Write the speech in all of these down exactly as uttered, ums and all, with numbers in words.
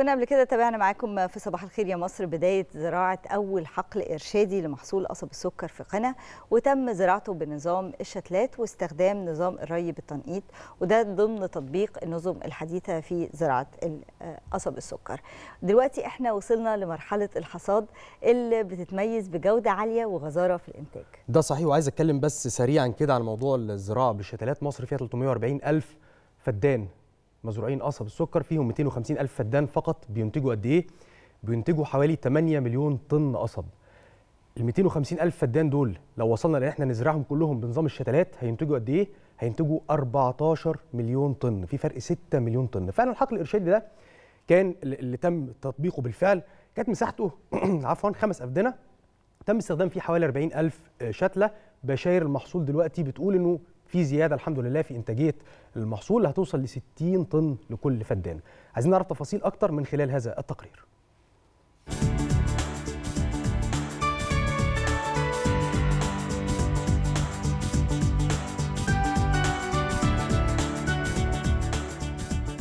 كنا قبل كده تابعنا معاكم في صباح الخير يا مصر بداية زراعة أول حقل إرشادي لمحصول قصب السكر في قنا، وتم زراعته بنظام الشتلات واستخدام نظام الري بالتنقيط، وده ضمن تطبيق النظم الحديثة في زراعة قصب السكر. دلوقتي احنا وصلنا لمرحلة الحصاد اللي بتتميز بجودة عالية وغزارة في الإنتاج. ده صحيح، وعايز أتكلم بس سريعا كده عن موضوع الزراعة بالشتلات. مصر فيها ثلاثمائة وأربعين ألف فدان مزروعين قصب السكر، فيهم مئتين وخمسين ألف فدان فقط. بينتجوا قد ايه؟ بينتجوا حوالي ثمانية مليون طن قصب. ال مئتين وخمسين ألف فدان دول لو وصلنا ان احنا نزرعهم كلهم بنظام الشتلات هينتجوا قد ايه؟ هينتجوا أربعة عشر مليون طن، في فرق ستة مليون طن. فعلا الحقل الارشادي ده كان اللي تم تطبيقه بالفعل، كانت مساحته عفوا خمس أفدنة، تم استخدام فيه حوالي أربعين ألف شتلة. بشاير المحصول دلوقتي بتقول انه في زياده الحمد لله في انتاجيه المحصول اللي هتوصل ل ستين طن لكل فدان. عايزين نعرف تفاصيل اكتر من خلال هذا التقرير.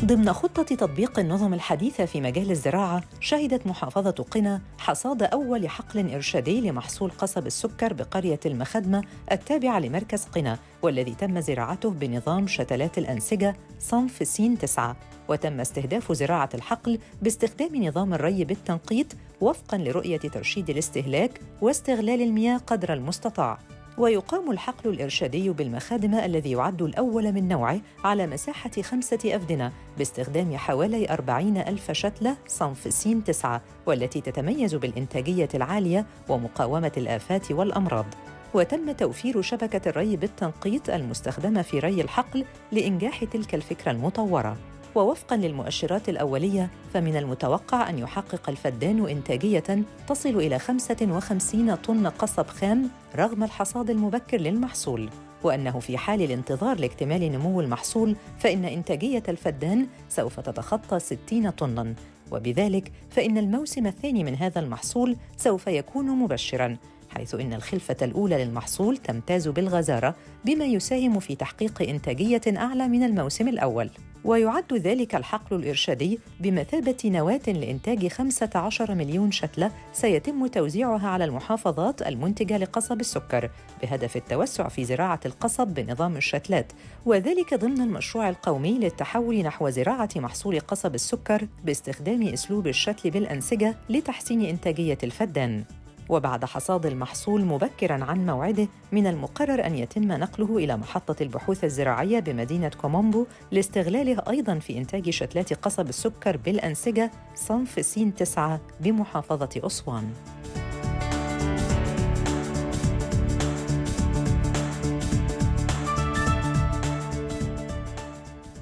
ضمن خطة تطبيق النظم الحديثة في مجال الزراعة، شهدت محافظة قنا حصاد أول حقل إرشادي لمحصول قصب السكر بقرية المخدمة التابعة لمركز قنا، والذي تم زراعته بنظام شتلات الأنسجة صنف س تسعة، وتم استهداف زراعة الحقل باستخدام نظام الري بالتنقيط وفقاً لرؤية ترشيد الاستهلاك واستغلال المياه قدر المستطاع. ويقام الحقل الإرشادي بالمخادمة الذي يعد الأول من نوعه على مساحة خمسة أفدنة باستخدام حوالي أربعين ألف شتلة صنف س تسعة، والتي تتميز بالإنتاجية العالية ومقاومة الآفات والأمراض. وتم توفير شبكة الري بالتنقيط المستخدمة في ري الحقل لإنجاح تلك الفكرة المطورة. ووفقاً للمؤشرات الأولية، فمن المتوقع أن يحقق الفدان إنتاجية تصل إلى خمسة وخمسين طن قصب خام رغم الحصاد المبكر للمحصول، وأنه في حال الانتظار لاكتمال نمو المحصول فإن إنتاجية الفدان سوف تتخطى ستين طناً، وبذلك فإن الموسم الثاني من هذا المحصول سوف يكون مبشراً، حيث إن الخلفة الأولى للمحصول تمتاز بالغزارة بما يساهم في تحقيق إنتاجية أعلى من الموسم الأول. ويعد ذلك الحقل الإرشادي بمثابة نواة لإنتاج خمسة عشر مليون شتلة سيتم توزيعها على المحافظات المنتجة لقصب السكر بهدف التوسع في زراعة القصب بنظام الشتلات، وذلك ضمن المشروع القومي للتحول نحو زراعة محصول قصب السكر باستخدام أسلوب الشتل بالأنسجة لتحسين إنتاجية الفدان. وبعد حصاد المحصول مبكراً عن موعده، من المقرر أن يتم نقله إلى محطة البحوث الزراعية بمدينة كومومبو لاستغلاله أيضاً في إنتاج شتلات قصب السكر بالأنسجة صنف س تسعة بمحافظة أسوان.